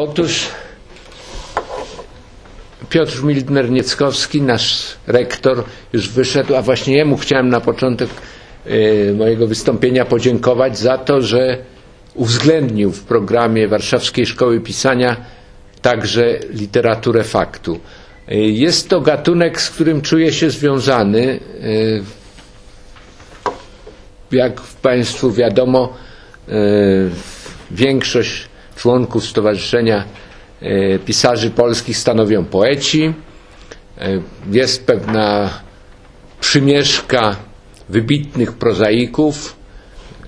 Otóż Piotr Müldner-Nyckowski, nasz rektor, już wyszedł, a właśnie jemu chciałem na początek mojego wystąpienia podziękować za to, że uwzględnił w programie Warszawskiej Szkoły Pisania także literaturę faktu. Jest to gatunek, z którym czuję się związany. Jak Państwu wiadomo, większość członków Stowarzyszenia Pisarzy Polskich stanowią poeci. Jest pewna przymieszka wybitnych prozaików,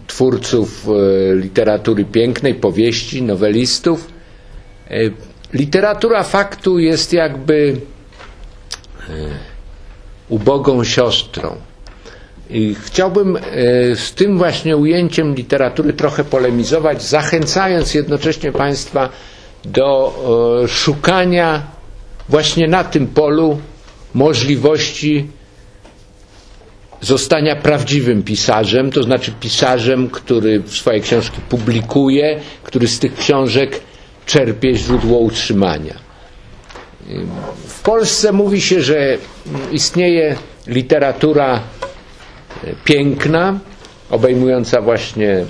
twórców literatury pięknej, powieści, nowelistów. Literatura faktu jest jakby ubogą siostrą. I chciałbym z tym właśnie ujęciem literatury trochę polemizować, zachęcając jednocześnie Państwa do szukania właśnie na tym polu możliwości zostania prawdziwym pisarzem, to znaczy pisarzem, który swoje książki publikuje, który z tych książek czerpie źródło utrzymania. W Polsce mówi się, że istnieje literatura piękna, obejmująca właśnie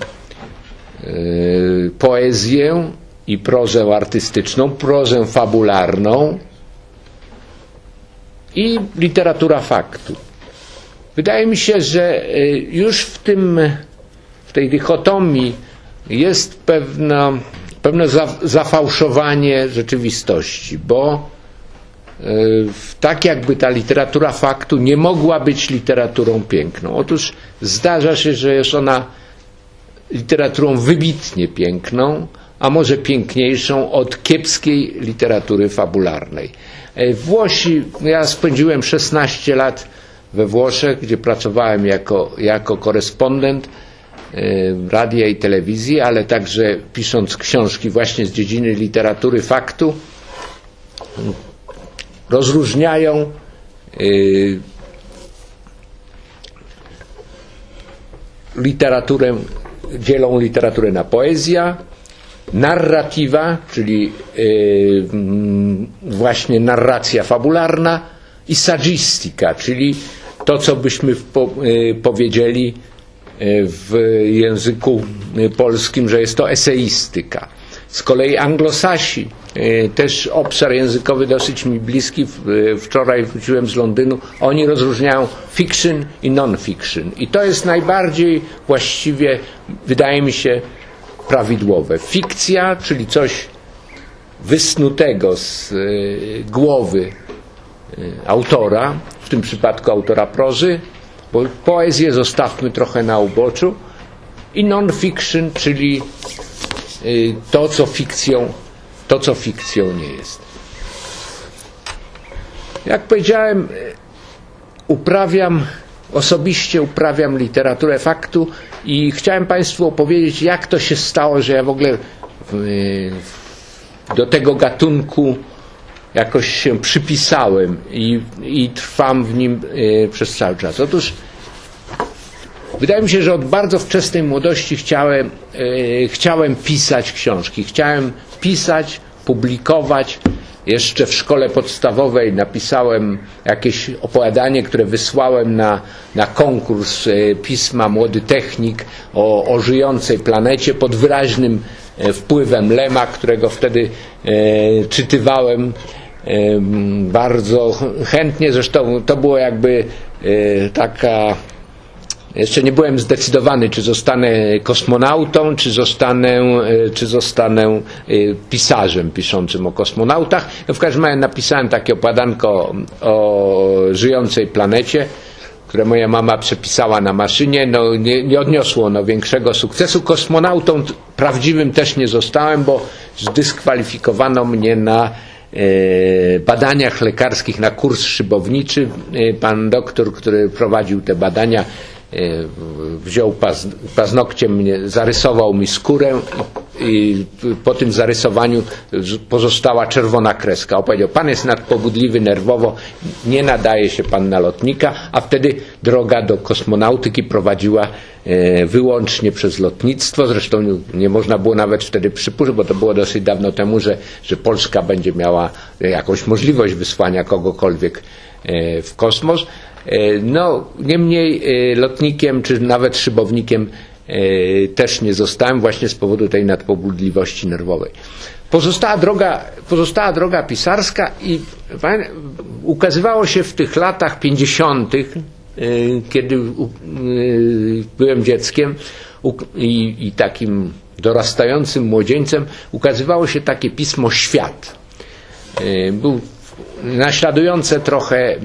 poezję i prozę artystyczną, prozę fabularną i literatura faktu. Wydaje mi się, że już w tej dychotomii jest pewne zafałszowanie rzeczywistości, bo tak jakby ta literatura faktu nie mogła być literaturą piękną. Otóż zdarza się, że jest ona literaturą wybitnie piękną, a może piękniejszą od kiepskiej literatury fabularnej. Włosi, ja spędziłem 16 lat we Włoszech, gdzie pracowałem jako korespondent radia i telewizji, ale także pisząc książki właśnie z dziedziny literatury faktu. Rozróżniają literaturę, dzielą literaturę na poezję, narratywa, czyli właśnie narracja fabularna i sagistyka, czyli to, co byśmy powiedzieli w języku polskim, że jest to eseistyka. Z kolei anglosasi, też obszar językowy dosyć mi bliski, wczoraj wróciłem z Londynu, oni rozróżniają fiction i non-fiction. I to jest najbardziej właściwie, wydaje mi się, prawidłowe. Fikcja, czyli coś wysnutego z głowy autora, w tym przypadku autora prozy, bo poezję zostawmy trochę na uboczu, i non-fiction, czyli to, co fikcją nie jest. Jak powiedziałem, osobiście uprawiam literaturę faktu i chciałem Państwu opowiedzieć, jak to się stało, że ja w ogóle do tego gatunku jakoś się przypisałem i trwam w nim przez cały czas. Otóż wydaje mi się, że od bardzo wczesnej młodości chciałem pisać książki. Chciałem pisać, publikować. Jeszcze w szkole podstawowej napisałem jakieś opowiadanie, które wysłałem na konkurs pisma Młody Technik o żyjącej planecie pod wyraźnym wpływem Lema, którego wtedy czytywałem bardzo chętnie. Zresztą to było jakby taka... Jeszcze nie byłem zdecydowany, czy zostanę kosmonautą, czy zostanę pisarzem piszącym o kosmonautach. No w każdym razie napisałem takie opowiadanko o żyjącej planecie, które moja mama przepisała na maszynie. No, nie odniosło ono większego sukcesu. Kosmonautą prawdziwym też nie zostałem, bo zdyskwalifikowano mnie na badaniach lekarskich, na kurs szybowniczy. Pan doktor, który prowadził te badania, wziął paznokciem, zarysował mi skórę i po tym zarysowaniu pozostała czerwona kreska. On powiedział: pan jest nadpobudliwy nerwowo, nie nadaje się pan na lotnika, a wtedy droga do kosmonautyki prowadziła wyłącznie przez lotnictwo. Zresztą nie można było nawet wtedy przypuszczać, bo to było dosyć dawno temu, że Polska będzie miała jakąś możliwość wysłania kogokolwiek w kosmos. No, niemniej lotnikiem czy nawet szybownikiem też nie zostałem właśnie z powodu tej nadpobudliwości nerwowej. Pozostała droga pisarska i ukazywało się w tych latach 50., kiedy byłem dzieckiem i takim dorastającym młodzieńcem, ukazywało się takie pismo Świat. Był naśladujące trochę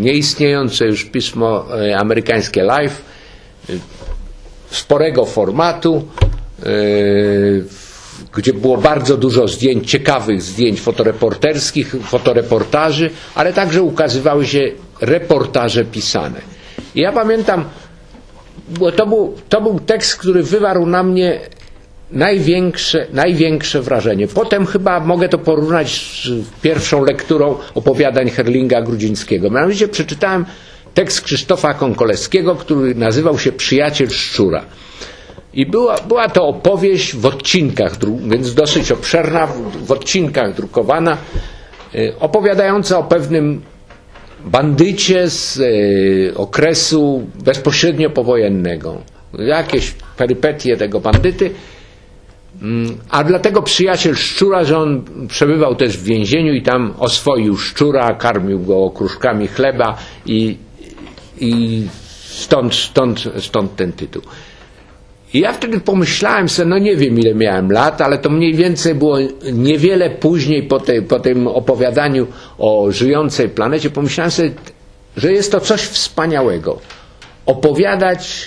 nieistniejące już pismo amerykańskie Life, sporego formatu, gdzie było bardzo dużo zdjęć, ciekawych zdjęć fotoreporterskich, fotoreportaży, ale także ukazywały się reportaże pisane. I ja pamiętam, bo to był tekst, który wywarł na mnie największe wrażenie. Potem chyba mogę to porównać z pierwszą lekturą opowiadań Herlinga Grudzińskiego. Mianowicie przeczytałem tekst Krzysztofa Konkoleskiego, który nazywał się Przyjaciel Szczura. I była to opowieść w odcinkach, więc dosyć obszerna, w odcinkach drukowana, opowiadająca o pewnym bandycie z okresu bezpośrednio powojennego. Jakieś perypetie tego bandyty, a dlatego Przyjaciel Szczura, że on przebywał też w więzieniu i tam oswoił szczura, karmił go okruszkami chleba i stąd ten tytuł. I ja wtedy pomyślałem sobie, no nie wiem ile miałem lat, ale to mniej więcej było niewiele później po tym opowiadaniu o żyjącej planecie, pomyślałem sobie, że jest to coś wspaniałego. Opowiadać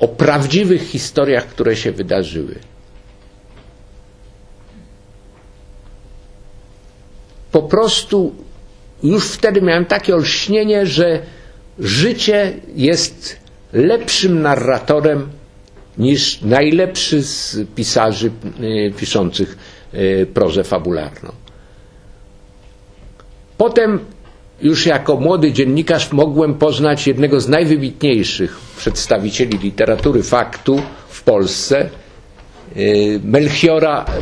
o prawdziwych historiach, które się wydarzyły. Po prostu już wtedy miałem takie olśnienie, że życie jest lepszym narratorem niż najlepszy z pisarzy piszących prozę fabularną. Potem już jako młody dziennikarz mogłem poznać jednego z najwybitniejszych przedstawicieli literatury faktu w Polsce,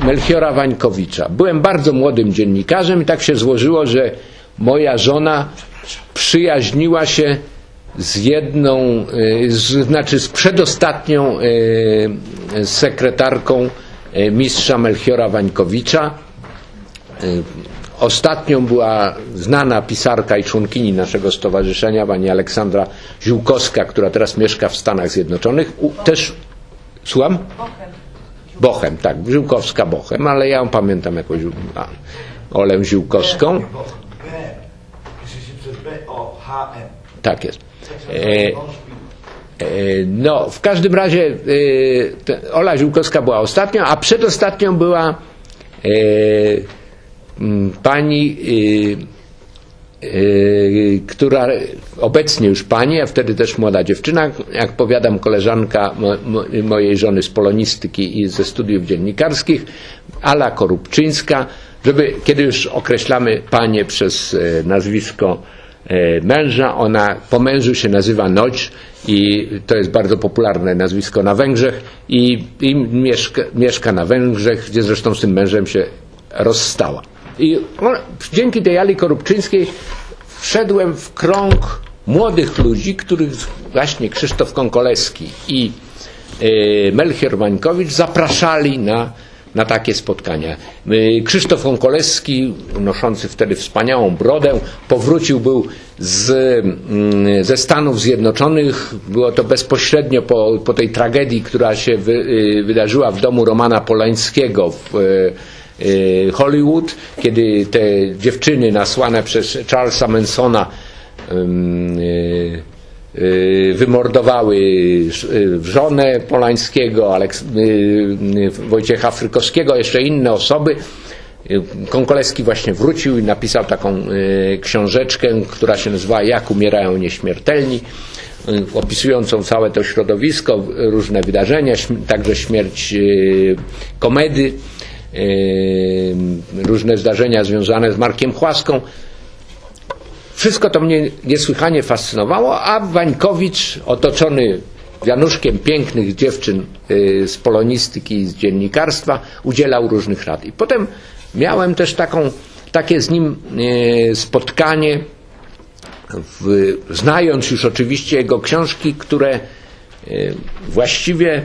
Melchiora Wańkowicza. Byłem bardzo młodym dziennikarzem i tak się złożyło, że moja żona przyjaźniła się z przedostatnią sekretarką mistrza Melchiora Wańkowicza. Ostatnią była znana pisarka i członkini naszego stowarzyszenia, pani Aleksandra Ziółkowska, która teraz mieszka w Stanach Zjednoczonych. Słucham? Boehm, tak. Ziółkowska-Boehm, ale ja ją pamiętam jako Olę Ziółkowską. Tak jest. No, w każdym razie Ola Ziółkowska była ostatnią, a przedostatnią była pani, która obecnie już pani, a wtedy też młoda dziewczyna, jak powiadam, koleżanka mojej żony z polonistyki i ze studiów dziennikarskich, Ala Korupczyńska, kiedy już określamy panię przez nazwisko męża, ona po mężu się nazywa Noć i to jest bardzo popularne nazwisko na Węgrzech i mieszka na Węgrzech, gdzie zresztą z tym mężem się rozstała. I dzięki tej Ali Korupczyńskiej wszedłem w krąg młodych ludzi, których właśnie Krzysztof Konkoleski i Melchior Wańkowicz zapraszali na takie spotkania. Krzysztof Konkoleski, noszący wtedy wspaniałą brodę, powrócił był ze Stanów Zjednoczonych. Było to bezpośrednio po tej tragedii, która się wydarzyła w domu Romana Polańskiego w Hollywood, kiedy te dziewczyny nasłane przez Charlesa Mansona wymordowały żonę Polańskiego, Wojciecha Frykowskiego, jeszcze inne osoby. Konkoleski właśnie wrócił i napisał taką książeczkę, która się nazywała Jak umierają nieśmiertelni. opisującą całe to środowisko, różne wydarzenia, także śmierć Komedy, różne zdarzenia związane z Markiem Chłaską. Wszystko to mnie niesłychanie fascynowało, a Wańkowicz, otoczony wianuszkiem pięknych dziewczyn z polonistyki i z dziennikarstwa, udzielał różnych rad. I potem miałem też takie z nim spotkanie, znając już oczywiście jego książki, które właściwie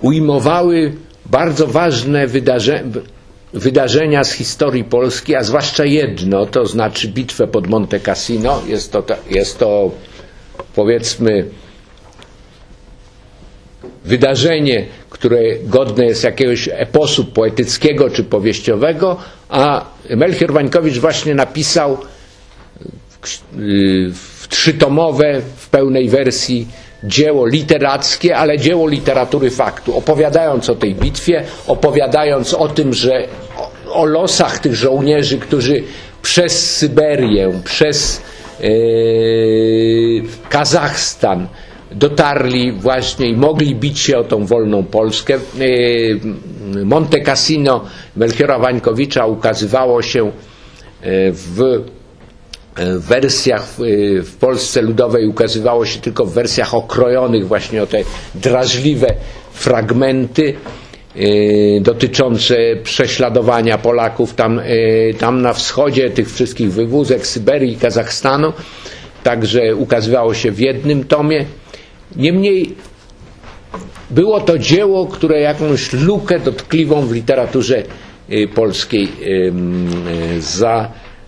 ujmowały bardzo ważne wydarzenia z historii Polski, a zwłaszcza jedno, to znaczy bitwę pod Monte Cassino. Jest to powiedzmy wydarzenie, które godne jest jakiegoś eposu poetyckiego czy powieściowego, a Melchior Wańkowicz właśnie napisał trzytomowe w pełnej wersji dzieło literackie, ale dzieło literatury faktu, opowiadając o tej bitwie, opowiadając o tym, że o losach tych żołnierzy, którzy przez Syberię, przez Kazachstan dotarli właśnie i mogli bić się o tą wolną Polskę. Monte Cassino Melchiora Wańkowicza ukazywało się w wersjach w Polsce Ludowej, ukazywało się tylko w wersjach okrojonych właśnie o te drażliwe fragmenty dotyczące prześladowania Polaków tam na wschodzie, tych wszystkich wywózek Syberii i Kazachstanu. Także ukazywało się w jednym tomie. Niemniej było to dzieło, które jakąś lukę dotkliwą w literaturze polskiej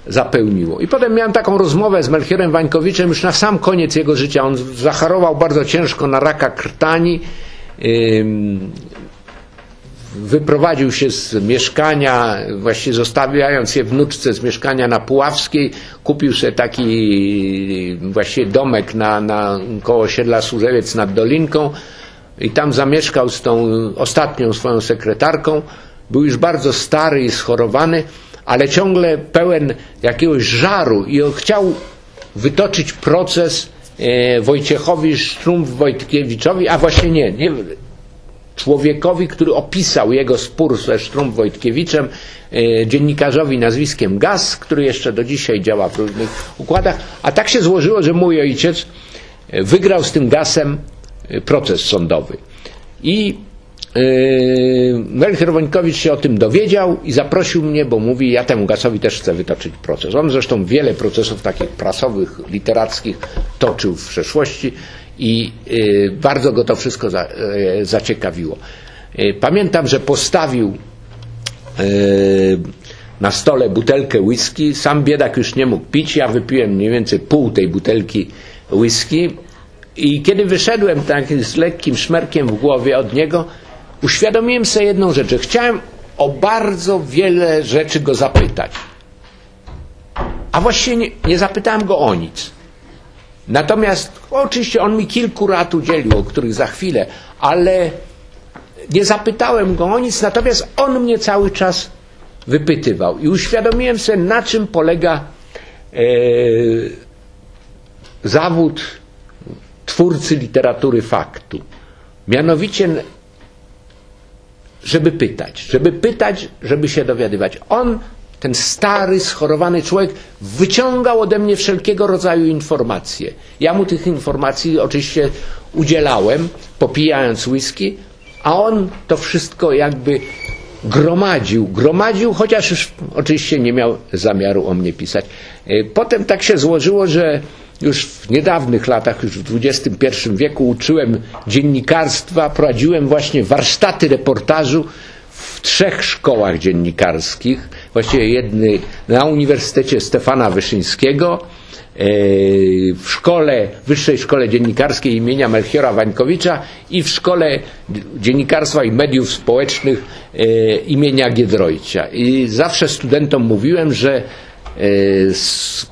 zapełniło. I potem miałem taką rozmowę z Melchiorem Wańkowiczem już na sam koniec jego życia. On zachorował bardzo ciężko na raka krtani, wyprowadził się z mieszkania, właściwie zostawiając je wnuczce, z mieszkania na Puławskiej, kupił sobie taki właśnie domek koło osiedla Służewiec nad Dolinką i tam zamieszkał z tą ostatnią swoją sekretarką. Był już bardzo stary i schorowany, ale ciągle pełen jakiegoś żaru i on chciał wytoczyć proces Wojciechowi Sztrumpf-Wojtkiewiczowi, a właśnie nie człowiekowi, który opisał jego spór ze Sztrumpf-Wojtkiewiczem, dziennikarzowi nazwiskiem Gas, który jeszcze do dzisiaj działa w różnych układach. A tak się złożyło, że mój ojciec wygrał z tym Gasem proces sądowy. I Melchior Wańkowicz się o tym dowiedział i zaprosił mnie, bo mówi: ja temu Gasowi też chcę wytoczyć proces. On zresztą wiele procesów takich prasowych, literackich toczył w przeszłości i bardzo go to wszystko zaciekawiło. Pamiętam, że postawił na stole butelkę whisky. Sam biedak już nie mógł pić, ja wypiłem mniej więcej pół tej butelki whisky i kiedy wyszedłem tak z lekkim szmerkiem w głowie od niego, uświadomiłem sobie jedną rzecz, że chciałem o bardzo wiele rzeczy go zapytać, a właściwie nie zapytałem go o nic. Natomiast oczywiście on mi kilku rad udzielił, o których za chwilę, ale nie zapytałem go o nic, natomiast on mnie cały czas wypytywał i uświadomiłem sobie, na czym polega zawód twórcy literatury faktu. Mianowicie, żeby pytać, żeby się dowiadywać. On, ten stary, schorowany człowiek, wyciągał ode mnie wszelkiego rodzaju informacje. Ja mu tych informacji oczywiście udzielałem, popijając whisky, a on to wszystko jakby gromadził, chociaż już oczywiście nie miał zamiaru o mnie pisać. Potem tak się złożyło, że już w niedawnych latach, już w XXI wieku uczyłem dziennikarstwa, prowadziłem właśnie warsztaty reportażu w 3 szkołach dziennikarskich, właściwie jednej na Uniwersytecie Stefana Wyszyńskiego, w Wyższej Szkole Dziennikarskiej imienia Melchiora Wańkowicza i w Szkole Dziennikarstwa i Mediów Społecznych imienia Giedroycia. I zawsze studentom mówiłem, że z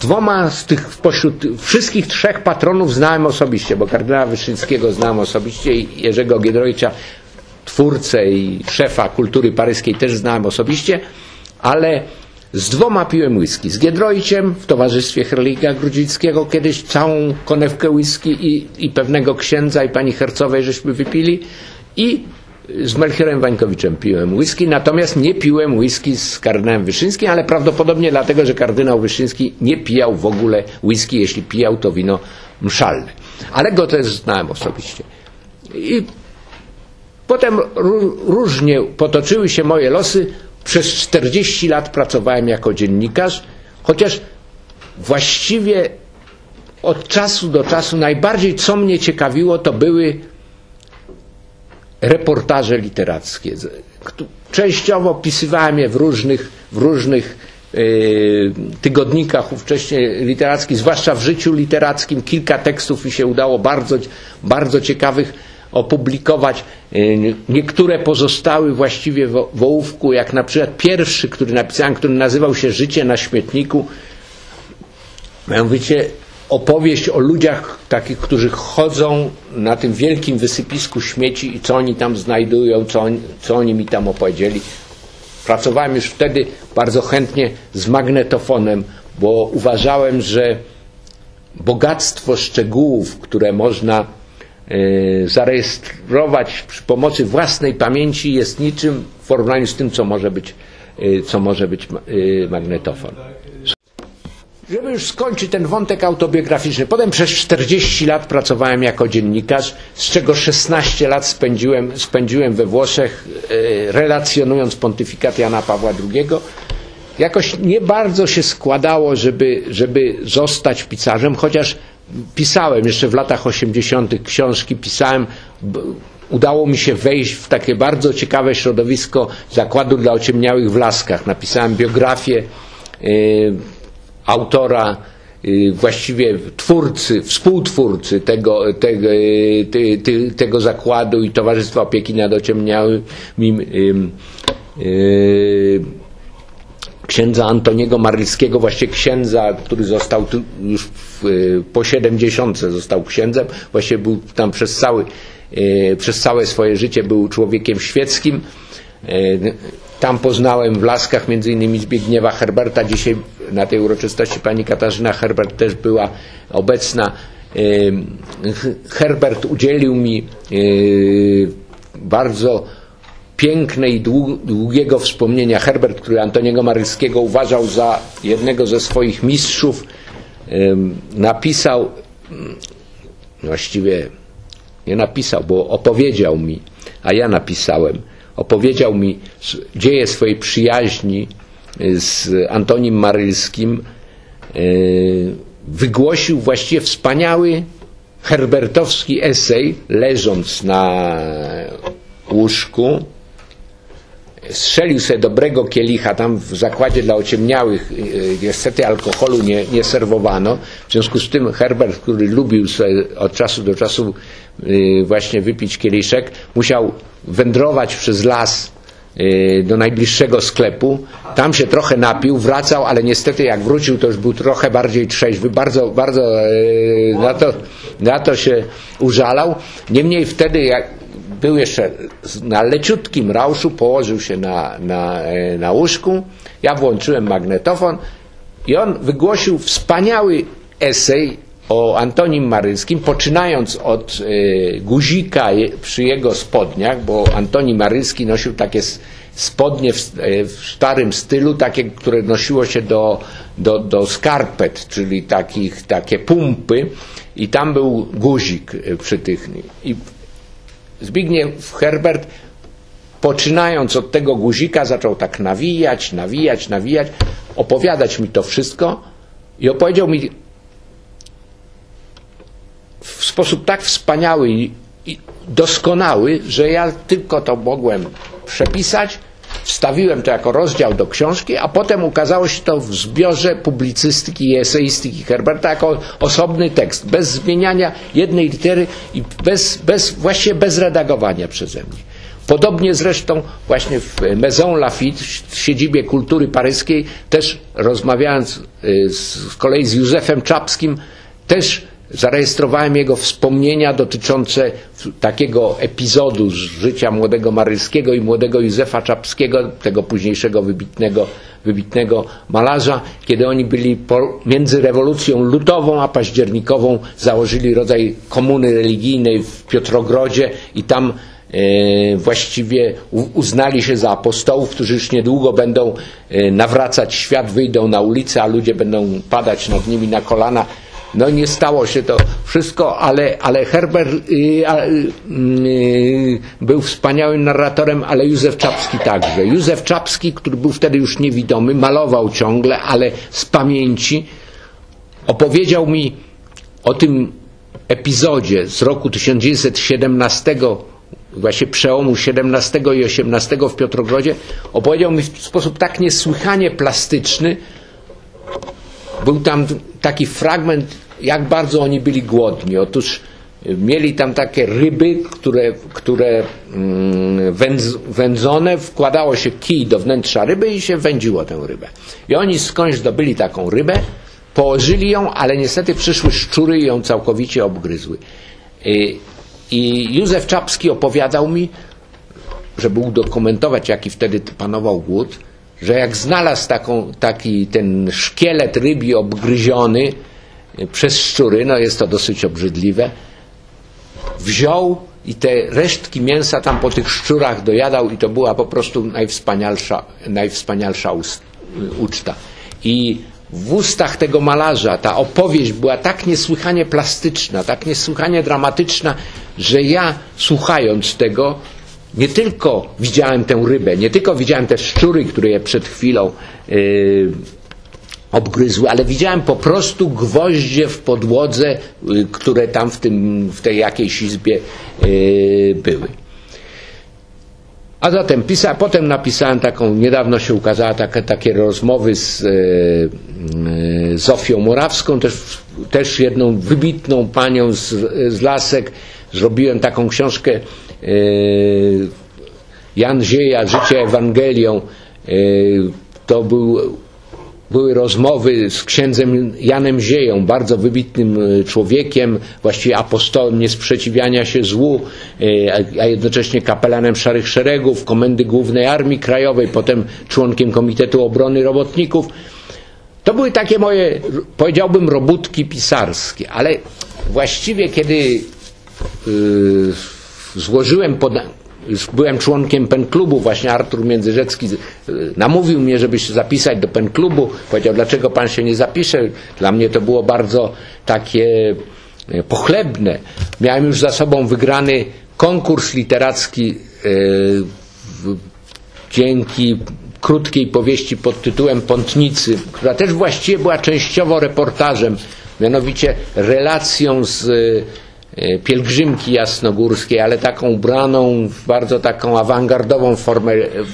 2 z tych spośród wszystkich 3 patronów znałem osobiście, bo kardynała Wyszyńskiego znałem osobiście i Jerzego Giedroycia, twórcę i szefa kultury paryskiej, też znałem osobiście, ale Z dwoma piłem whisky, z Giedroyciem w towarzystwie Herlinga Grudzińskiego, kiedyś całą konewkę whisky i pewnego księdza i pani Hercowej żeśmy wypili, i z Melchiorem Wańkowiczem piłem whisky, natomiast nie piłem whisky z kardynałem Wyszyńskim, ale prawdopodobnie dlatego, że kardynał Wyszyński nie pijał w ogóle whisky, jeśli pijał, to wino mszalne. Ale go też znałem osobiście. I potem różnie potoczyły się moje losy. Przez 40 lat pracowałem jako dziennikarz, chociaż właściwie od czasu do czasu najbardziej, co mnie ciekawiło, to były reportaże literackie. Częściowo pisywałem je w różnych tygodnikach ówcześnie literackich, zwłaszcza w Życiu Literackim. Kilka tekstów mi się udało bardzo, bardzo ciekawych opublikować. Niektóre pozostały właściwie w ołówku, jak na przykład pierwszy, który napisałem, który nazywał się Życie na śmietniku. Mianowicie opowieść o ludziach takich, którzy chodzą na tym wielkim wysypisku śmieci i co oni tam znajdują, co oni mi tam opowiedzieli. Pracowałem już wtedy bardzo chętnie z magnetofonem, bo uważałem, że bogactwo szczegółów, które można zarejestrować przy pomocy własnej pamięci, jest niczym w porównaniu z tym, co może być magnetofon. Żeby już skończyć ten wątek autobiograficzny, potem przez 40 lat pracowałem jako dziennikarz, z czego 16 lat spędziłem we Włoszech, relacjonując pontyfikat Jana Pawła II. Jakoś nie bardzo się składało, żeby zostać pisarzem, chociaż pisałem jeszcze w latach 80. książki, pisałem. Udało mi się wejść w takie bardzo ciekawe środowisko Zakładu dla Ociemniałych w Laskach. Napisałem biografię autora, właściwie twórcy, współtwórcy tego zakładu i Towarzystwa Opieki nad Ociemniałymi, księdza Antoniego Marylskiego, właściwie księdza, który został tu już po 70 został księdzem, właściwie był tam przez całe swoje życie, był człowiekiem świeckim. Tam poznałem w Laskach m.in. Zbigniewa Herberta. Dzisiaj na tej uroczystości pani Katarzyna Herbert też była obecna. Herbert udzielił mi bardzo piękne i długiego wspomnienia. Herbert, który Antoniego Marylskiego uważał za jednego ze swoich mistrzów, napisał, właściwie nie napisał, bo opowiedział mi, a ja napisałem, opowiedział mi dzieje swojej przyjaźni z Antonim Marylskim, wygłosił właściwie wspaniały herbertowski esej, leżąc na łóżku. Strzelił sobie dobrego kielicha, tam w Zakładzie dla Ociemniałych niestety alkoholu nie serwowano, w związku z tym Herbert, który lubił sobie od czasu do czasu właśnie wypić kieliszek, musiał wędrować przez las do najbliższego sklepu, tam się trochę napił, wracał, ale niestety jak wrócił, to już był trochę bardziej trzeźwy, bardzo, bardzo na to się użalał. Niemniej wtedy, jak był jeszcze na leciutkim rauszu, położył się na łóżku, ja włączyłem magnetofon i on wygłosił wspaniały esej o Antonim Marylskim, poczynając od guzika przy jego spodniach, bo Antoni Marylski nosił takie spodnie w starym stylu, takie, które nosiło się do skarpet, czyli takie pumpy, i tam był guzik przy tych. I Zbigniew Herbert, poczynając od tego guzika, zaczął tak nawijać, opowiadać mi to wszystko i opowiedział mi w sposób tak wspaniały i doskonały, że ja tylko to mogłem przepisać, wstawiłem to jako rozdział do książki, a potem ukazało się to w zbiorze publicystyki i eseistyki Herberta jako osobny tekst, bez zmieniania jednej litery i właściwie bez redagowania przeze mnie. Podobnie zresztą właśnie w Maison Lafitte, w siedzibie kultury paryskiej, też rozmawiając z kolei z Józefem Czapskim, też zarejestrowałem jego wspomnienia dotyczące takiego epizodu z życia młodego Marylskiego i młodego Józefa Czapskiego, tego późniejszego wybitnego wybitnego malarza. Kiedy oni byli między rewolucją lutową a październikową, założyli rodzaj komuny religijnej w Piotrogrodzie i tam właściwie uznali się za apostołów, którzy już niedługo będą nawracać świat, wyjdą na ulicę, a ludzie będą padać nad nimi na kolana. No nie stało się to wszystko, ale Herbert był wspaniałym narratorem, ale Józef Czapski także. Józef Czapski, który był wtedy już niewidomy, malował ciągle, ale z pamięci opowiedział mi o tym epizodzie z roku 1917, właśnie przełomu XVII i XVIII w Piotrogrodzie. Opowiedział mi w sposób tak niesłychanie plastyczny. Był tam taki fragment, jak bardzo oni byli głodni. Otóż mieli tam takie ryby, które wędzone, wkładało się kij do wnętrza ryby i się wędziło tę rybę. I oni skądś zdobyli taką rybę, położyli ją, ale niestety przyszły szczury i ją całkowicie obgryzły. I Józef Czapski opowiadał mi, żeby udokumentować, jaki wtedy panował głód, że jak znalazł ten szkielet rybi obgryziony przez szczury, no jest to dosyć obrzydliwe, wziął i te resztki mięsa tam po tych szczurach dojadał i to była po prostu najwspanialsza uczta. I w ustach tego malarza ta opowieść była tak niesłychanie plastyczna, tak niesłychanie dramatyczna, że ja słuchając tego nie tylko widziałem tę rybę, nie tylko widziałem te szczury, które je przed chwilą obgryzły, ale widziałem po prostu gwoździe w podłodze, które tam w tej jakiejś izbie były. A zatem potem napisałem taką, niedawno się ukazała takie rozmowy z Zofią Morawską, też jedną wybitną panią z Lasek. Zrobiłem taką książkę Jan Zieja, Życie Ewangelią. To były rozmowy z księdzem Janem Zieją, bardzo wybitnym człowiekiem, właściwie apostołem niesprzeciwiania się złu, a jednocześnie kapelanem Szarych Szeregów, Komendy Głównej Armii Krajowej, potem członkiem Komitetu Obrony Robotników. To były takie moje, powiedziałbym, robótki pisarskie, ale właściwie kiedy byłem członkiem PenClubu, właśnie Artur Międzyrzecki namówił mnie, żeby się zapisać do PenClubu. Powiedział, dlaczego pan się nie zapisze? Dla mnie to było bardzo takie pochlebne. Miałem już za sobą wygrany konkurs literacki dzięki krótkiej powieści pod tytułem Pątnicy, która też właściwie była częściowo reportażem, mianowicie relacją z pielgrzymki jasnogórskiej, ale taką ubraną w bardzo taką awangardową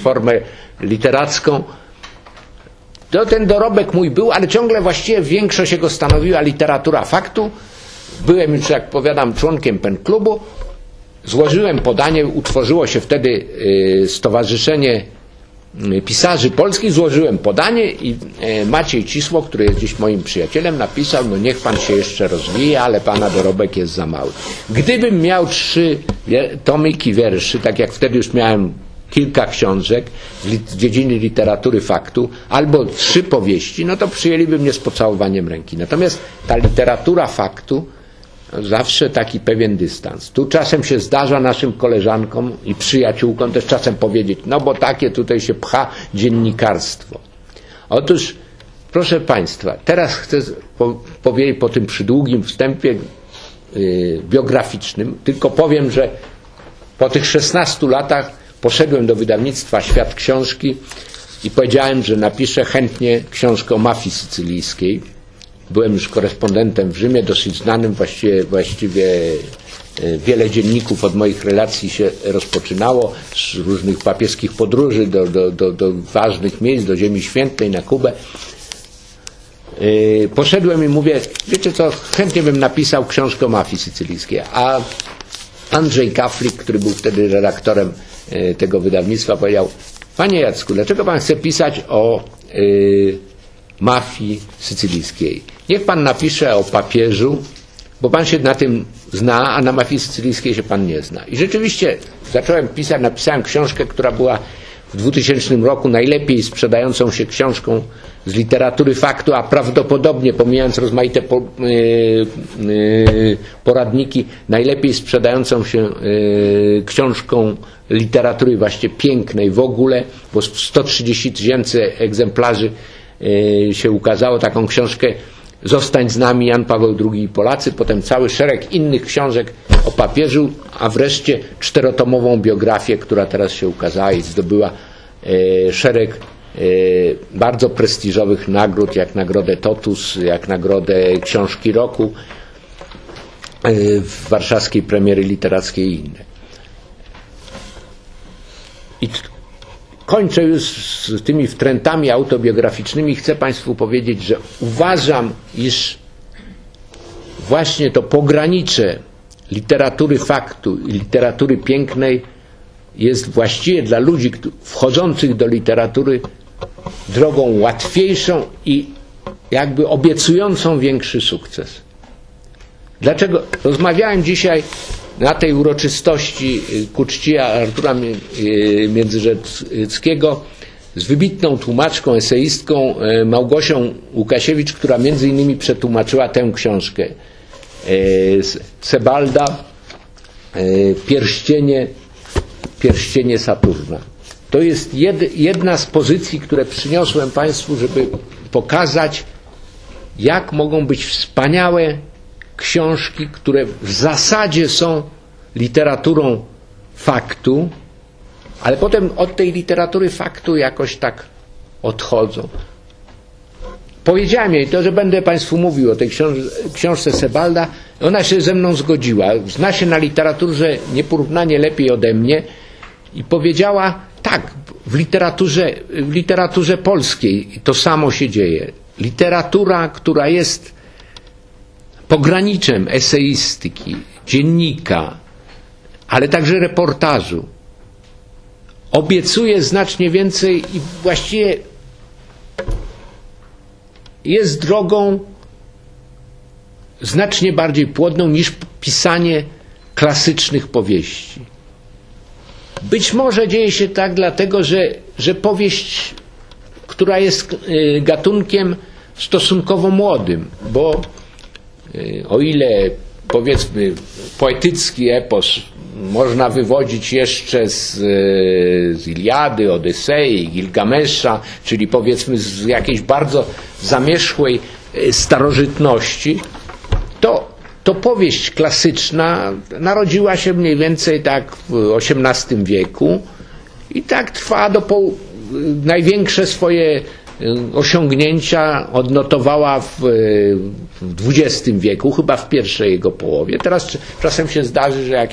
formę literacką. To ten dorobek mój był, ale ciągle właściwie większość jego stanowiła literatura faktu. Byłem już, jak powiadam, członkiem PenClubu. Złożyłem podanie, utworzyło się wtedy Stowarzyszenie Pisarzy Polskich, złożyłem podanie i Maciej Cisło, który jest dziś moim przyjacielem, napisał, no niech pan się jeszcze rozwija, ale pana dorobek jest za mały. Gdybym miał 3 tomiki wierszy, tak jak wtedy już miałem kilka książek z dziedziny literatury faktu, albo 3 powieści, no to przyjęliby mnie z pocałowaniem ręki. Natomiast ta literatura faktu, zawsze taki pewien dystans. Tu czasem się zdarza naszym koleżankom i przyjaciółkom też czasem powiedzieć, no bo takie tutaj się pcha dziennikarstwo. Otóż, proszę państwa, teraz chcę powiedzieć po tym przydługim wstępie biograficznym, tylko powiem, że po tych 16 latach poszedłem do wydawnictwa Świat Książki i powiedziałem, że napiszę chętnie książkę o mafii sycylijskiej. Byłem już korespondentem w Rzymie, dosyć znanym, właściwie wiele dzienników od moich relacji się rozpoczynało, z różnych papieskich podróży do ważnych miejsc, do Ziemi Świętej, na Kubę. Poszedłem i mówię, wiecie co, chętnie bym napisał książkę o mafii sycylijskiej, a Andrzej Kaflik, który był wtedy redaktorem tego wydawnictwa, powiedział, panie Jacku, dlaczego pan chce pisać o mafii sycylijskiej? Niech pan napisze o papieżu, bo pan się na tym zna, a na mafii sycylijskiej się pan nie zna. I rzeczywiście zacząłem pisać, napisałem książkę, która była w 2000 roku najlepiej sprzedającą się książką z literatury faktu, a prawdopodobnie, pomijając rozmaite poradniki, najlepiej sprzedającą się książką literatury właśnie pięknej w ogóle, bo 130 000 egzemplarzy się ukazało. Taką książkę Zostań z nami, Jan Paweł II i Polacy, potem cały szereg innych książek o papieżu, a wreszcie czterotomową biografię, która teraz się ukazała i zdobyła szereg bardzo prestiżowych nagród, jak nagrodę Totus, jak nagrodę Książki Roku w warszawskiej premiery literackiej i inne. I kończę już z tymi wtrętami autobiograficznymi. Chcę Państwu powiedzieć, że uważam, iż właśnie to pogranicze literatury faktu i literatury pięknej jest właściwie dla ludzi wchodzących do literatury drogą łatwiejszą i jakby obiecującą większy sukces. Dlaczego? Rozmawiałem dzisiaj na tej uroczystości ku czci Artura Międzyrzeckiego z wybitną tłumaczką, eseistką Małgosią Łukasiewicz, która między innymi przetłumaczyła tę książkę Sebalda, Pierścienie Saturna. To jest jedna z pozycji, które przyniosłem Państwu, żeby pokazać, jak mogą być wspaniałe książki, które w zasadzie są literaturą faktu, ale potem od tej literatury faktu jakoś tak odchodzą. Powiedziałem jej to, że będę Państwu mówił o tej książce Sebalda. Ona się ze mną zgodziła. Zna się na literaturze nieporównanie lepiej ode mnie i powiedziała tak, w literaturze polskiej to samo się dzieje. Literatura, która jest pograniczem eseistyki, dziennika, ale także reportażu, obiecuje znacznie więcej i właściwie jest drogą znacznie bardziej płodną niż pisanie klasycznych powieści. Być może dzieje się tak dlatego, że powieść, która jest gatunkiem stosunkowo młodym, bo o ile powiedzmy poetycki epos można wywodzić jeszcze z Iliady, Odysei, Gilgamesza, czyli powiedzmy z jakiejś bardzo zamierzchłej starożytności, to powieść klasyczna narodziła się mniej więcej tak w XVIII wieku i tak trwa do największe swoje osiągnięcia odnotowała w XX wieku, chyba w pierwszej jego połowie. Teraz czasem się zdarzy, że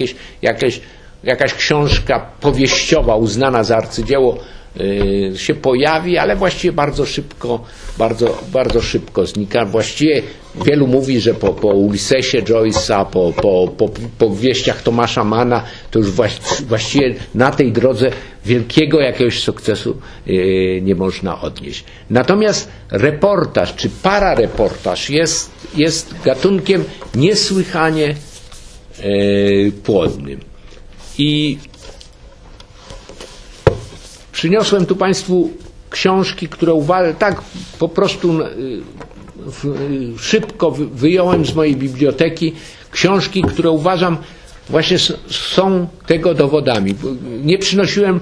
jakaś książka powieściowa uznana za arcydzieło się pojawi, ale właściwie bardzo szybko znika. Właściwie wielu mówi, że po Ulyssesie Joyce'a, po powieściach Tomasza Manna to już właściwie na tej drodze wielkiego jakiegoś sukcesu nie można odnieść. Natomiast reportaż czy parareportaż jest gatunkiem niesłychanie płodnym. I przyniosłem tu Państwu książki, które uważam, tak po prostu szybko wyjąłem z mojej biblioteki książki, które uważam właśnie są tego dowodami. Nie przynosiłem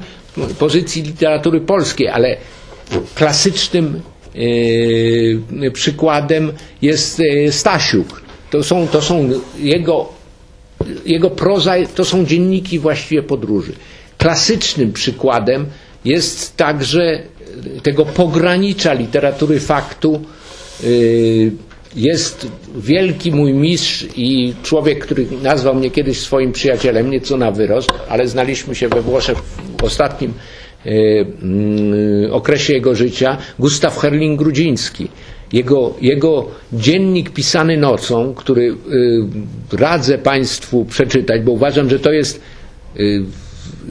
pozycji literatury polskiej, ale klasycznym przykładem jest Stasiuk. To są jego proza, to są dzienniki właściwie podróży. Klasycznym przykładem jest także tego pogranicza literatury faktu. Jest wielki mój mistrz i człowiek, który nazwał mnie kiedyś swoim przyjacielem, nieco na wyrost, ale znaliśmy się we Włoszech w ostatnim okresie jego życia, Gustaw Herling-Grudziński. Jego dziennik pisany nocą, który radzę Państwu przeczytać, bo uważam, że to jest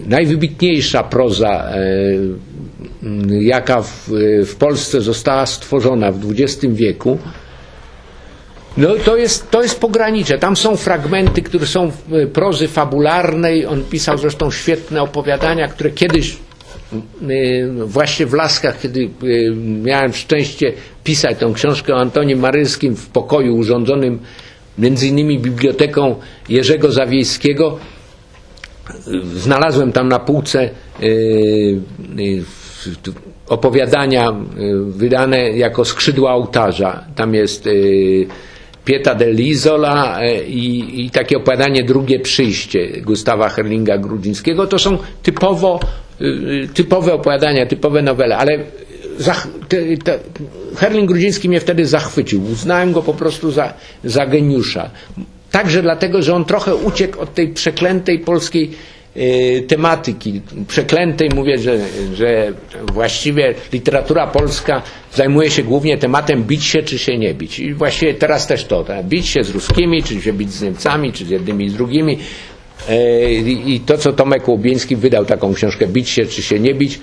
najwybitniejsza proza, jaka w Polsce została stworzona w XX wieku. No to jest pogranicze. Tam są fragmenty, które są prozy fabularnej. On pisał zresztą świetne opowiadania, które kiedyś właśnie w Laskach, kiedy miałem szczęście pisać tą książkę o Antonim Marylskim w pokoju urządzonym między innymi biblioteką Jerzego Zawiejskiego, znalazłem tam na półce opowiadania wydane jako Skrzydła ołtarza. Tam jest Pietà dell'Isola i takie opowiadanie Drugie przyjście Gustawa Herlinga-Grudzińskiego. To są typowe opowiadania, typowe nowele, ale Herling-Grudziński mnie wtedy zachwycił. Uznałem go po prostu za geniusza. Także dlatego, że on trochę uciekł od tej przeklętej polskiej tematyki. Przeklętej mówię, że właściwie literatura polska zajmuje się głównie tematem bić się czy się nie bić. I właściwie teraz też to, bić się z Ruskimi, czy się bić z Niemcami, czy z jednymi i z drugimi. I to, co Tomek Łubieński wydał taką książkę Bić się czy się nie bić,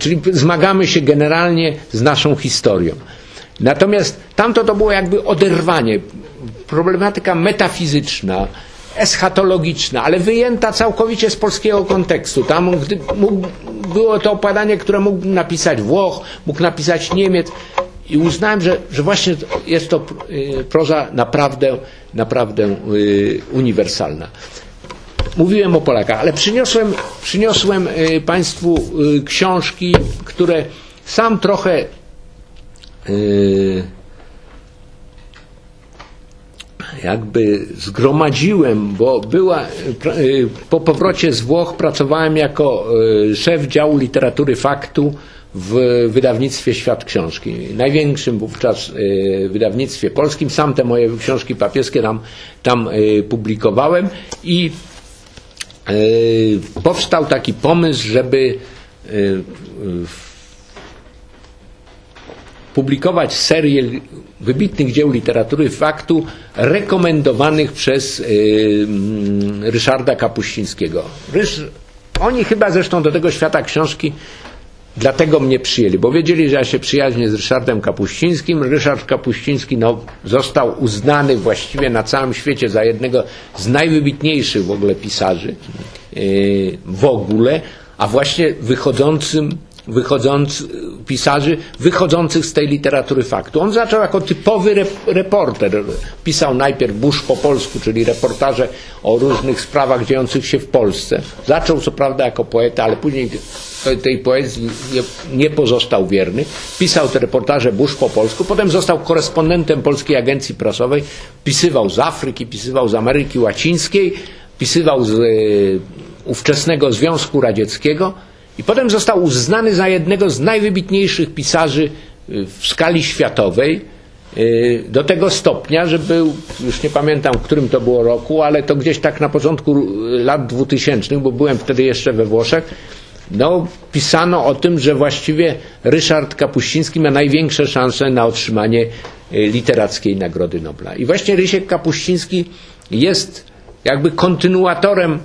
czyli zmagamy się generalnie z naszą historią. Natomiast tamto to było jakby oderwanie, problematyka metafizyczna, eschatologiczna, ale wyjęta całkowicie z polskiego kontekstu. Tam było to opowiadanie, które mógł napisać Włoch, mógł napisać Niemiec. I uznałem, że właśnie jest to proza naprawdę uniwersalna. Mówiłem o Polakach, ale przyniosłem Państwu książki, które sam trochę jakby zgromadziłem, bo po powrocie z Włoch pracowałem jako szef działu literatury faktu w wydawnictwie Świat Książki, największym wówczas wydawnictwie polskim. Sam te moje książki papierskie tam publikowałem i powstał taki pomysł, żeby publikować serię wybitnych dzieł literatury faktu rekomendowanych przez Ryszarda Kapuścińskiego. Oni chyba zresztą do tego Świata Książki dlatego mnie przyjęli, bo wiedzieli, że ja się przyjaźnię z Ryszardem Kapuścińskim. Ryszard Kapuściński został uznany właściwie na całym świecie za jednego z najwybitniejszych w ogóle pisarzy a właśnie pisarzy wychodzących z tej literatury faktu. On zaczął jako typowy reporter. Pisał najpierw Busz po polsku, czyli reportaże o różnych sprawach dziejących się w Polsce. Zaczął co prawda jako poeta, ale później tej poezji nie pozostał wierny. Pisał te reportaże Busz po polsku. Potem został korespondentem Polskiej Agencji Prasowej. Pisywał z Afryki, pisywał z Ameryki Łacińskiej, pisywał z ówczesnego Związku Radzieckiego. I potem został uznany za jednego z najwybitniejszych pisarzy w skali światowej, do tego stopnia, że był, już nie pamiętam, w którym to było roku, ale to gdzieś tak na początku lat 2000, bo byłem wtedy jeszcze we Włoszech, pisano o tym, że właściwie Ryszard Kapuściński ma największe szanse na otrzymanie literackiej Nagrody Nobla. I właśnie Rysiek Kapuściński jest jakby kontynuatorem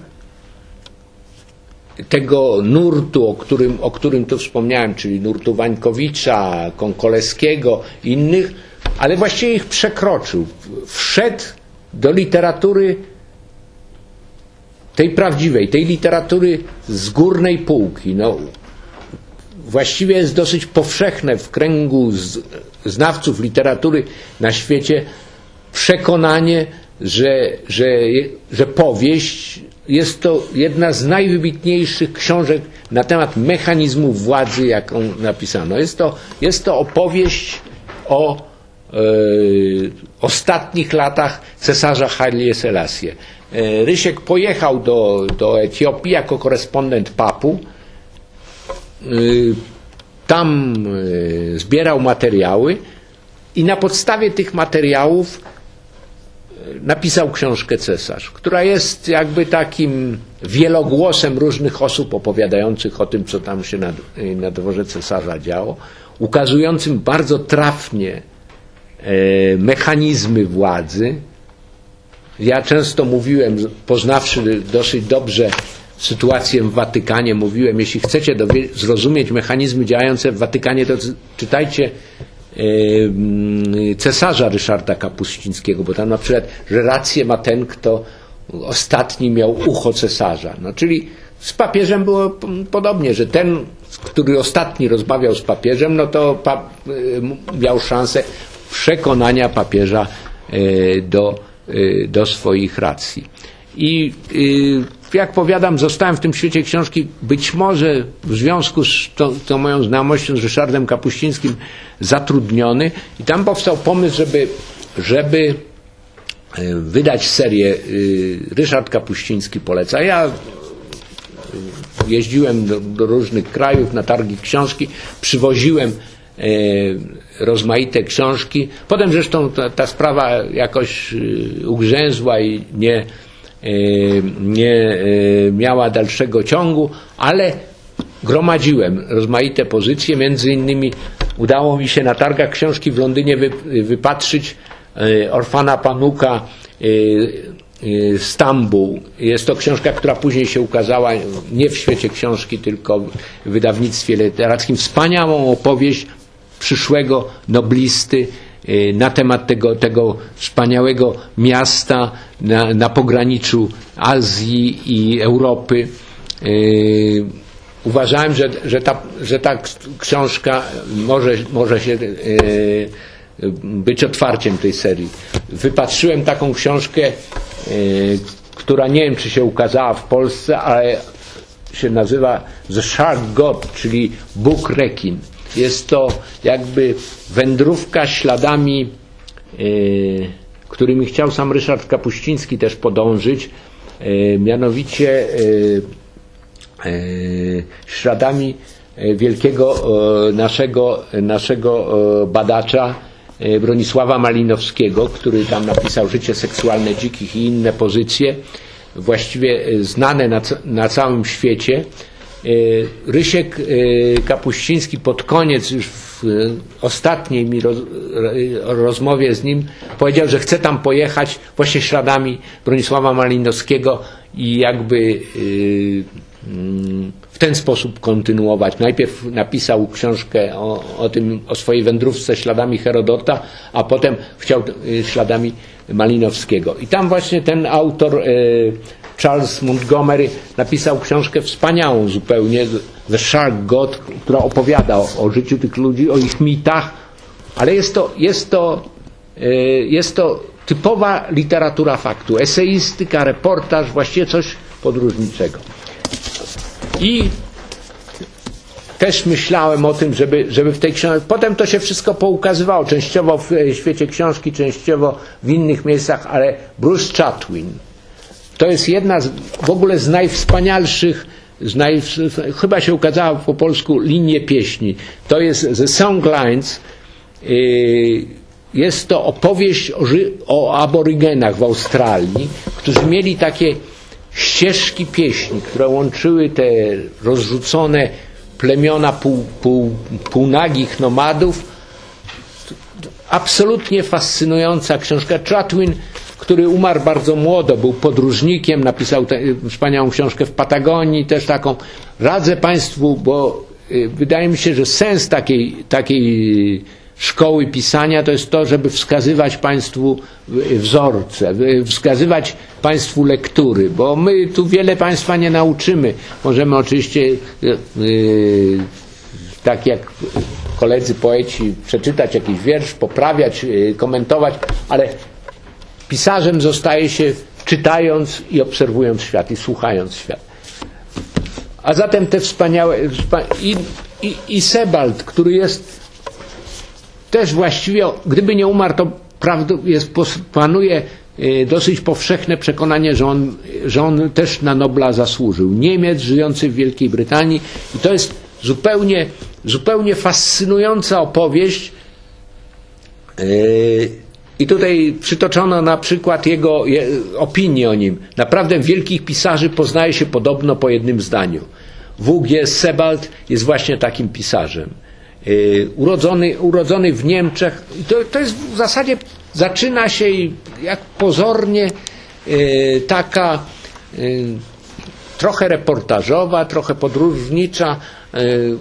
tego nurtu, o którym tu wspomniałem, czyli nurtu Wańkowicza, Konkoleskiego, innych, ale właściwie ich przekroczył. Wszedł do literatury tej prawdziwej, tej literatury z górnej półki. Właściwie jest dosyć powszechne w kręgu znawców literatury na świecie przekonanie, że powieść jest to jedna z najwybitniejszych książek na temat mechanizmu władzy, jaką napisano. Jest to opowieść o ostatnich latach cesarza Haile Selassie. Rysiek pojechał do Etiopii jako korespondent Papu. Tam zbierał materiały i na podstawie tych materiałów napisał książkę Cesarz, która jest jakby takim wielogłosem różnych osób opowiadających o tym, co tam się na dworze cesarza działo, ukazującym bardzo trafnie mechanizmy władzy. Ja często mówiłem, poznawszy dosyć dobrze sytuację w Watykanie, mówiłem, jeśli chcecie zrozumieć mechanizmy działające w Watykanie, to czytajcie cesarza Ryszarda Kapuścińskiego, bo tam na przykład, że rację ma ten, kto ostatni miał ucho cesarza. Czyli Z papieżem było podobnie, że ten, który ostatni rozmawiał z papieżem, no to miał szansę przekonania papieża do swoich racji. I jak powiadam, zostałem w tym świecie książki, być może w związku z tą moją znajomością z Ryszardem Kapuścińskim zatrudniony, i tam powstał pomysł, żeby wydać serię Ryszard Kapuściński poleca. Ja jeździłem do różnych krajów na targi książki, przywoziłem rozmaite książki. Potem zresztą ta sprawa jakoś ugrzęzła i nie miała dalszego ciągu, ale gromadziłem rozmaite pozycje. Między innymi udało mi się na targach książki w Londynie wypatrzyć Orfana Panuka Stambuł. Jest to książka, która później się ukazała nie w świecie książki, tylko w wydawnictwie literackim. Wspaniałą opowieść przyszłego noblisty na temat tego wspaniałego miasta na pograniczu Azji i Europy. Uważałem, że ta książka może się być otwarciem tej serii. Wypatrzyłem taką książkę, która nie wiem, czy się ukazała w Polsce, ale się nazywa The Shark God, czyli Bóg Rekin. Jest to jakby wędrówka śladami, którymi chciał sam Ryszard Kapuściński też podążyć, mianowicie śladami wielkiego naszego badacza Bronisława Malinowskiego, który tam napisał Życie seksualne dzikich i inne pozycje, właściwie znane na całym świecie. Rysiek Kapuściński pod koniec, już w ostatniej mi rozmowie z nim, powiedział, że chce tam pojechać właśnie śladami Bronisława Malinowskiego i jakby w ten sposób kontynuować. Najpierw napisał książkę o swojej wędrówce śladami Herodota, a potem chciał śladami Malinowskiego. I tam właśnie ten autor Charles Montgomery napisał książkę wspaniałą zupełnie, The Shark God, która opowiada o życiu tych ludzi, o ich mitach, ale jest to typowa literatura faktu, eseistyka, reportaż, właściwie coś podróżniczego. I też myślałem o tym, żeby w tej książce... Potem to się wszystko poukazywało, częściowo w świecie książki, częściowo w innych miejscach, ale Bruce Chatwin to jest jedna w ogóle z najwspanialszych, chyba się ukazała po polsku Linie pieśni. To jest The Songlines. Jest to opowieść o aborygenach w Australii, którzy mieli takie ścieżki pieśni, które łączyły te rozrzucone plemiona półnagich nomadów. Absolutnie fascynująca książka. Chatwin, który umarł bardzo młodo, był podróżnikiem, napisał wspaniałą książkę w Patagonii, też taką. Radzę Państwu, bo wydaje mi się, że sens takiej szkoły pisania to jest to, żeby wskazywać Państwu wzorce, wskazywać Państwu lektury, bo my tu wiele Państwa nie nauczymy. Możemy oczywiście, tak jak koledzy poeci, przeczytać jakiś wiersz, poprawiać, komentować, ale pisarzem zostaje się czytając i obserwując świat i słuchając świat. A zatem te wspaniałe... I Sebald, który jest też właściwie, gdyby nie umarł, to panuje dosyć powszechne przekonanie, że on też na Nobla zasłużył. Niemiec żyjący w Wielkiej Brytanii, i to jest zupełnie fascynująca opowieść. I tutaj przytoczono na przykład jego opinię o nim. Naprawdę wielkich pisarzy poznaje się podobno po jednym zdaniu. W.G. Sebald jest właśnie takim pisarzem. Urodzony w Niemczech. To jest w zasadzie, zaczyna się jak pozornie taka trochę reportażowa, trochę podróżnicza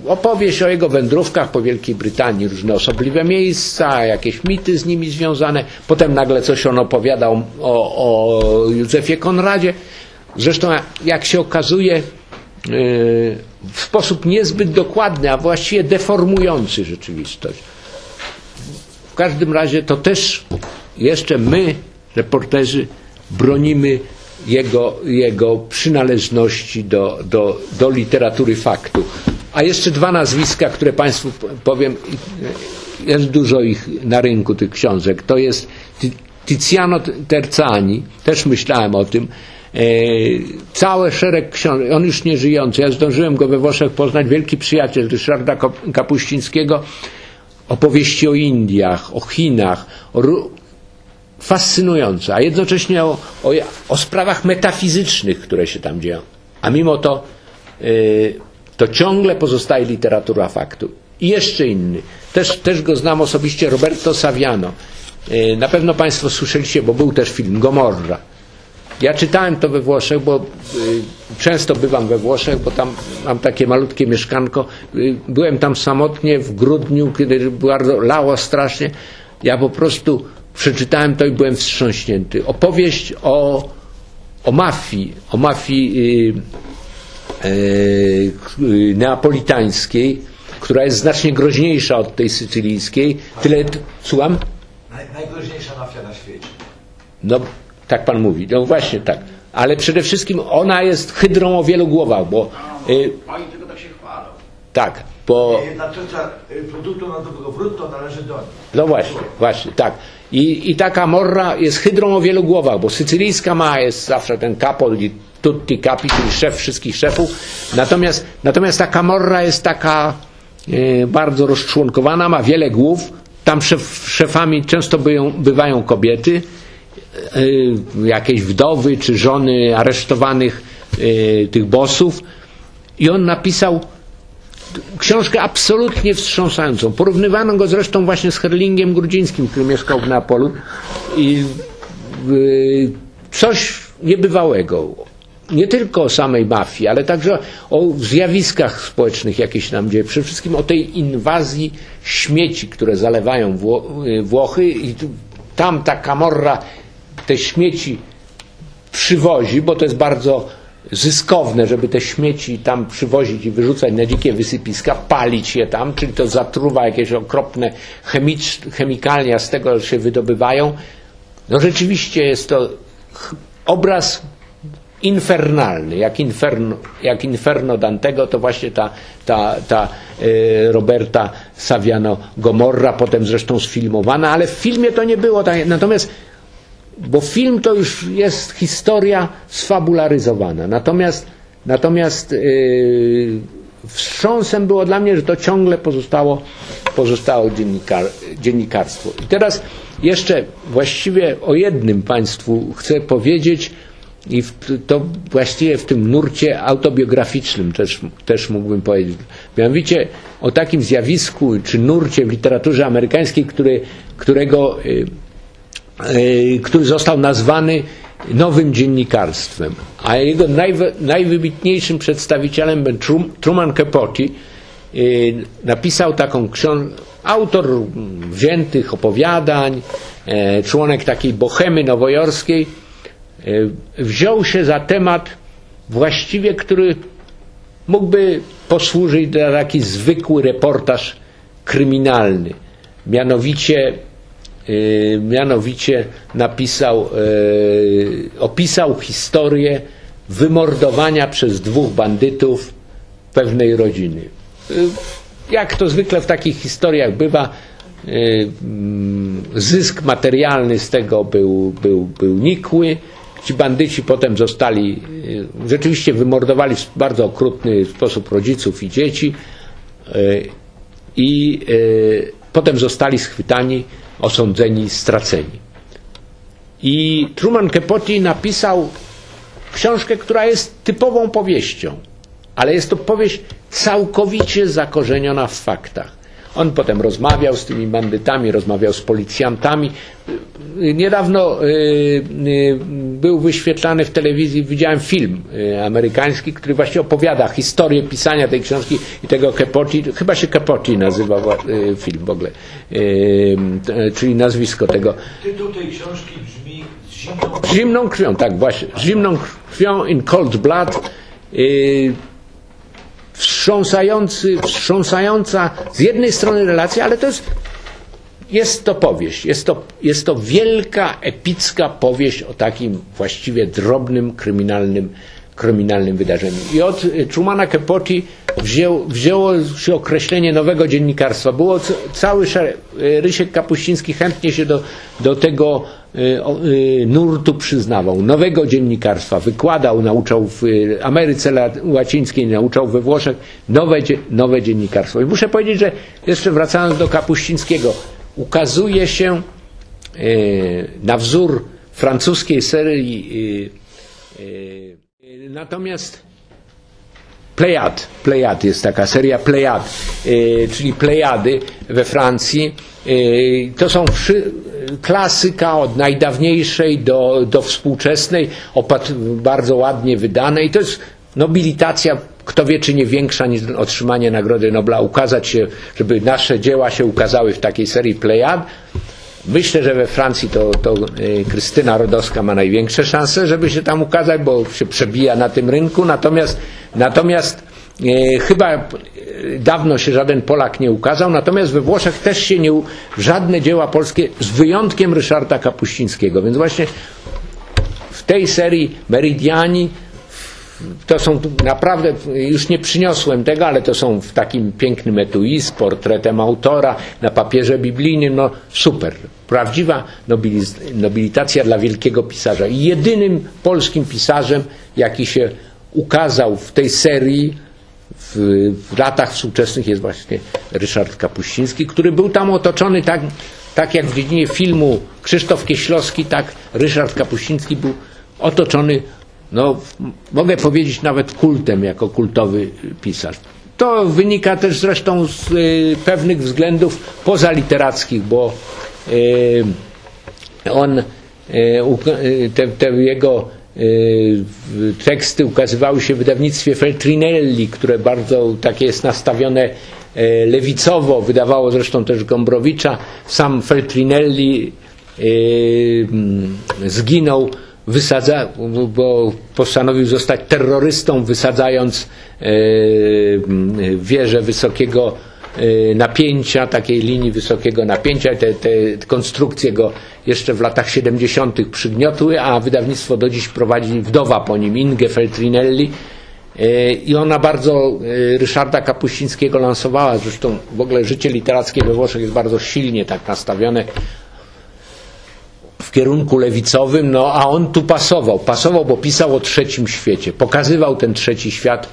opowieść o jego wędrówkach po Wielkiej Brytanii, różne osobliwe miejsca, jakieś mity z nimi związane. Potem nagle coś on opowiada o Józefie Konradzie. Zresztą, jak się okazuje, w sposób niezbyt dokładny, a właściwie deformujący rzeczywistość. W każdym razie to też jeszcze my, reporterzy, bronimy jego przynależności do literatury faktu. A jeszcze dwa nazwiska, które Państwu powiem, jest dużo ich na rynku, tych książek. To jest Tiziano Terzani, też myślałem o tym, cały szereg książek, on już nie żyjący, ja zdążyłem go we Włoszech poznać, wielki przyjaciel Ryszarda Kapuścińskiego, opowieści o Indiach, o Chinach, fascynujące, a jednocześnie o sprawach metafizycznych, które się tam dzieją, a mimo to to ciągle pozostaje literatura faktu. I jeszcze inny, też go znam osobiście, Roberto Saviano, na pewno Państwo słyszeliście, bo był też film Gomorra. Ja czytałem to we Włoszech, bo często bywam we Włoszech, bo tam mam takie malutkie mieszkanko. Byłem tam samotnie w grudniu, kiedy lało strasznie. Ja po prostu przeczytałem to i byłem wstrząśnięty. Opowieść o mafii neapolitańskiej, która jest znacznie groźniejsza od tej sycylijskiej. Tyle, słucham? Najgroźniejsza mafia na świecie. No, tak Pan mówi, no właśnie tak. Ale przede wszystkim ona jest hydrą o wielu głowach, bo... Oni tylko tak się chwalą. Tak, bo... Jedna trzecia produktu narodowego brutto należy do nich. No właśnie, właśnie, tak. I taka Morra jest hydrą o wielu głowach, bo sycylijska jest zawsze ten kapol i tutti capi, czyli szef wszystkich szefów. Natomiast taka Morra jest taka bardzo rozczłonkowana, ma wiele głów. Tam szefami często bywają kobiety, jakieś wdowy czy żony aresztowanych tych bossów, i on napisał książkę absolutnie wstrząsającą. Porównywano go zresztą właśnie z Herlingiem Grudzińskim, który mieszkał w Neapolu, i coś niebywałego, nie tylko o samej mafii, ale także o zjawiskach społecznych, jakie się nam dzieje, przede wszystkim o tej inwazji śmieci, które zalewają Włochy, i tam ta Camorra te śmieci przywozi, bo to jest bardzo zyskowne, żeby te śmieci tam przywozić i wyrzucać na dzikie wysypiska, palić je tam, czyli to zatruwa jakieś okropne chemikalia, z tego się wydobywają. No rzeczywiście jest to obraz infernalny, jak Inferno Dantego, to właśnie ta Roberta Saviano Gomorra, potem zresztą sfilmowana, ale w filmie to nie było tak, natomiast, bo film to już jest historia sfabularyzowana, natomiast wstrząsem było dla mnie, że to ciągle pozostało dziennikarstwo. I teraz jeszcze właściwie o jednym Państwu chcę powiedzieć, i to właściwie w tym nurcie autobiograficznym też mógłbym powiedzieć. Mianowicie o takim zjawisku czy nurcie w literaturze amerykańskiej, który został nazwany nowym dziennikarstwem. A jego najwybitniejszym przedstawicielem był Truman Capote. Napisał taką książkę, autor wziętych opowiadań, członek takiej bohemy nowojorskiej. Wziął się za temat właściwie, który mógłby posłużyć dla taki zwykły reportaż kryminalny. Mianowicie opisał historię wymordowania przez dwóch bandytów pewnej rodziny. Jak to zwykle w takich historiach bywa, zysk materialny z tego był nikły. Ci bandyci potem zostali, rzeczywiście wymordowali w bardzo okrutny sposób rodziców i dzieci, i potem zostali schwytani, osądzeni, straceni. I Truman Capote napisał książkę, która jest typową powieścią, ale jest to powieść całkowicie zakorzeniona w faktach. On potem rozmawiał z tymi bandytami, rozmawiał z policjantami. Niedawno był wyświetlany w telewizji, widziałem film amerykański, który właśnie opowiada historię pisania tej książki i tego Capote. Chyba się Capote nazywa film w ogóle, czyli nazwisko tego. Tytuł tej książki brzmi z zimną krwią, tak właśnie. Z zimną krwią, in cold blood. wstrząsająca z jednej strony relacja, ale to jest to powieść, jest to wielka, epicka powieść o takim właściwie drobnym, kryminalnym wydarzeniu. I od Trumana Capote wzięło się określenie nowego dziennikarstwa. Było cały szereg. Rysiek Kapuściński chętnie się do tego nurtu przyznawał. Nowego dziennikarstwa. Wykładał, nauczał w Ameryce Łacińskiej, nauczał we Włoszech. Nowe dziennikarstwo. I muszę powiedzieć, że jeszcze wracając do Kapuścińskiego, ukazuje się na wzór francuskiej serii natomiast Plejad jest taka seria Plejad, czyli Plejady we Francji. To są klasyka od najdawniejszej do współczesnej, bardzo ładnie wydanej. To jest nobilitacja, kto wie, czy nie większa niż otrzymanie Nagrody Nobla, żeby nasze dzieła się ukazały w takiej serii Plejad. Myślę, że we Francji to Krystyna Rodowska ma największe szanse, żeby się tam ukazać, bo się przebija na tym rynku. Natomiast chyba dawno się żaden Polak nie ukazał, natomiast we Włoszech też się żadne dzieła polskie, z wyjątkiem Ryszarda Kapuścińskiego. Więc właśnie w tej serii Meridiani to są naprawdę, już nie przyniosłem tego, ale to są w takim pięknym etui z portretem autora na papierze biblijnym, no super, prawdziwa nobilitacja dla wielkiego pisarza. I jedynym polskim pisarzem, jaki się ukazał w tej serii w latach współczesnych, jest właśnie Ryszard Kapuściński, który był tam otoczony tak jak w dziedzinie filmu Krzysztof Kieślowski, tak Ryszard Kapuściński był otoczony, no, mogę powiedzieć, nawet kultem, jako kultowy pisarz. To wynika też zresztą z pewnych względów pozaliterackich, bo te jego teksty ukazywały się w wydawnictwie Feltrinelli, które bardzo takie jest nastawione lewicowo, wydawało zresztą też Gombrowicza. Sam Feltrinelli zginął, bo postanowił zostać terrorystą, wysadzając wieżę wysokiego napięcia, takiej linii wysokiego napięcia. Te konstrukcje go jeszcze w latach 70. przygniotły, a wydawnictwo do dziś prowadzi wdowa po nim, Inge Feltrinelli, i ona bardzo Ryszarda Kapuścińskiego lansowała. Zresztą w ogóle życie literackie we Włoszech jest bardzo silnie tak nastawione w kierunku lewicowym, no a on tu pasował, bo pisał o trzecim świecie, pokazywał ten trzeci świat,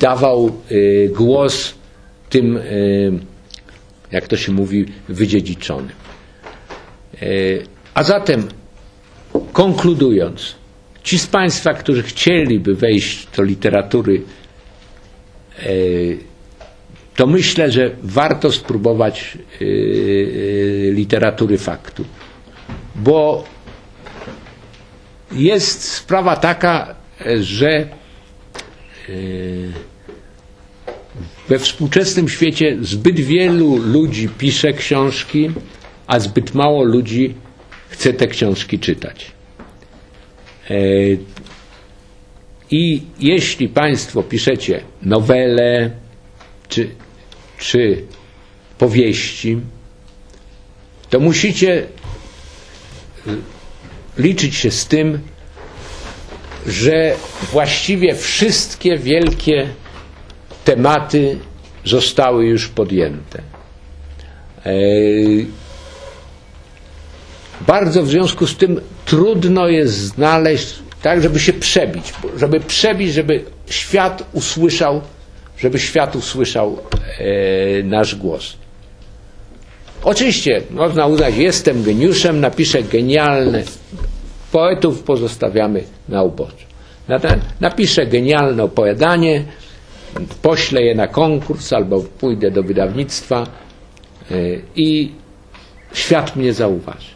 dawał głos tym, jak to się mówi, wydziedziczonym. A zatem, konkludując, ci z Państwa, którzy chcieliby wejść do literatury, to myślę, że warto spróbować literatury faktu. Bo jest sprawa taka, że we współczesnym świecie zbyt wielu ludzi pisze książki, a zbyt mało ludzi chce te książki czytać. I jeśli Państwo piszecie nowele czy powieści, to musicie liczyć się z tym, że właściwie wszystkie wielkie tematy zostały już podjęte. Bardzo w związku z tym trudno jest znaleźć, tak żeby się przebić, żeby świat usłyszał, nasz głos. Oczywiście można uznać, jestem geniuszem, napiszę genialne. Poetów pozostawiamy na uboczu. Napiszę genialne opowiadanie, poślę je na konkurs albo pójdę do wydawnictwa i świat mnie zauważy.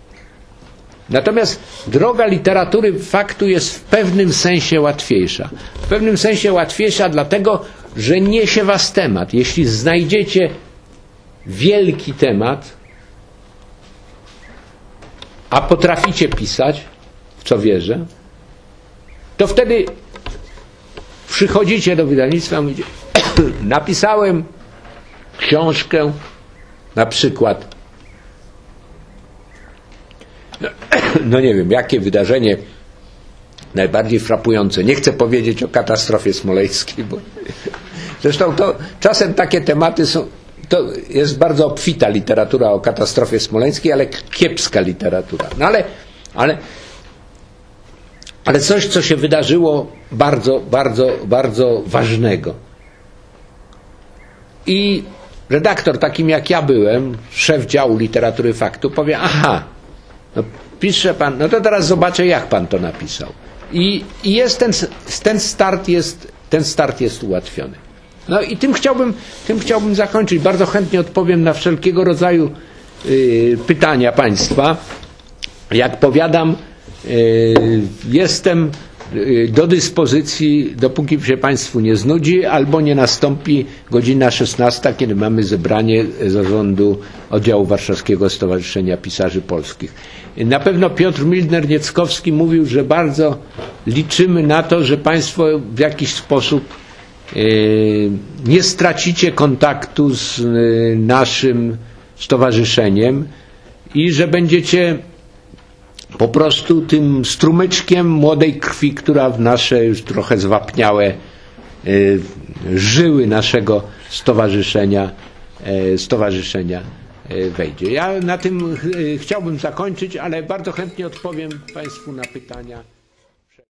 Natomiast droga literatury faktu jest w pewnym sensie łatwiejsza. W pewnym sensie łatwiejsza dlatego, że niesie was temat. Jeśli znajdziecie wielki temat, a potraficie pisać, w co wierzę, to wtedy przychodzicie do wydawnictwa i mówicie: Napisałem książkę, na przykład, no nie wiem, jakie wydarzenie najbardziej frapujące. Nie chcę powiedzieć o katastrofie smoleńskiej, bo zresztą to czasem takie tematy są. To jest bardzo obfita literatura o katastrofie smoleńskiej, ale kiepska literatura. No ale coś, co się wydarzyło bardzo, bardzo, bardzo ważnego. I redaktor takim jak ja byłem, szef działu literatury faktu, powie: aha, no pisze pan, no to teraz zobaczę, jak pan to napisał. I jest ten start jest ułatwiony. No i tym chciałbym zakończyć. Bardzo chętnie odpowiem na wszelkiego rodzaju pytania państwa. Jak powiadam, jestem do dyspozycji, dopóki się państwu nie znudzi, albo nie nastąpi godzina 16, kiedy mamy zebranie zarządu oddziału warszawskiego Stowarzyszenia Pisarzy Polskich. Na pewno Piotr Müldner-Nyckowski mówił, że bardzo liczymy na to, że państwo w jakiś sposób nie stracicie kontaktu z naszym stowarzyszeniem i że będziecie po prostu tym strumyczkiem młodej krwi, która w nasze już trochę zwapniałe żyły naszego stowarzyszenia wejdzie. Ja na tym chciałbym zakończyć, ale bardzo chętnie odpowiem państwu na pytania.